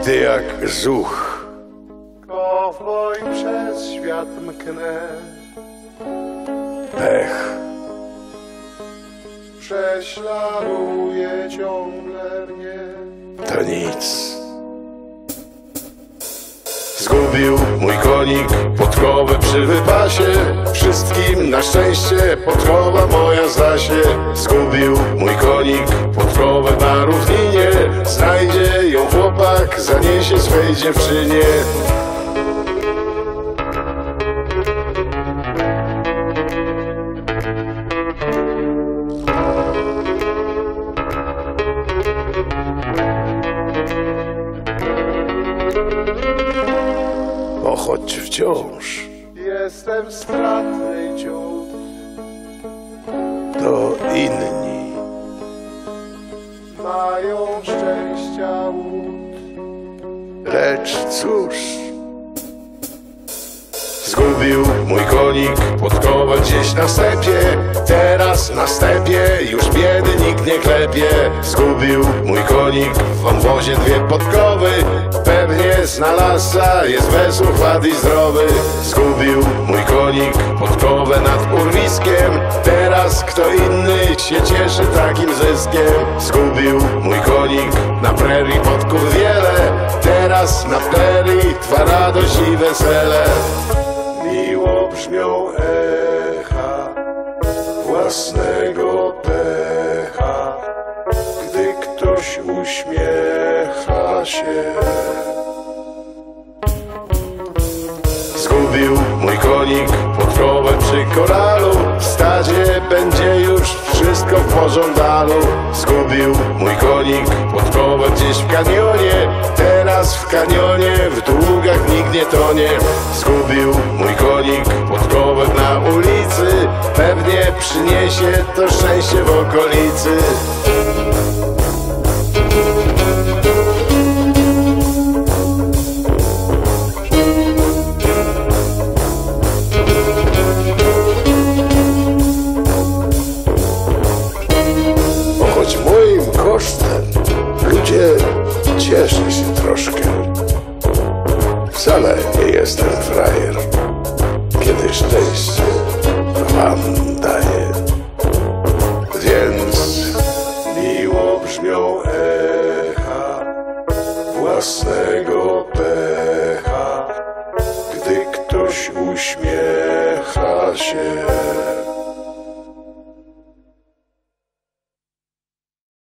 Gdy jak zuch kowboj przez świat mknę, pech prześladuje ciągle mnie. To nic. Zgubił mój konik podkowę przy wypasie. Wszystkim na szczęście podkowa moja zasie. Zgubił mój konik podkowę na równinie. Znajdzie ją chłopak, zaniesie swej dziewczynie. O, choć wciąż jestem stratny ciut, to inni mają szczęścia łód. Lecz cóż, zgubił mój konik podkowę gdzieś na stepie. Teraz na stepie już biedy nikt nie klepie. Zgubił mój konik w wąwozie dwie podkowy. Pewnie znalazca jest wesół, chład i zdrowy. Zgubił mój konik podkowę nad urwiskiem. Teraz kto inny się cieszy takim zyskiem. Zgubił mój konik na prerii podków wiele. Teraz na prerii twa radość i wesele. Miło brzmią echa własnego pecha, gdy ktoś uśmiecha się. Zgubił mój konik podkowę przy koralu. W stadzie będzie już wszystko w pożądalu. Zgubił mój konik podkowę gdzieś w kanionie. Teraz w kanionie w długach nikt nie tonie. Zgubił mój konik podkowę na ulicy. Pewnie przyniesie to szczęście w okolicy. Ludzie cieszę się troszkę. Wcale nie jestem frajer, kiedy szczęście wam daje. Więc miło brzmią echa własnego pecha, gdy ktoś uśmiecha się.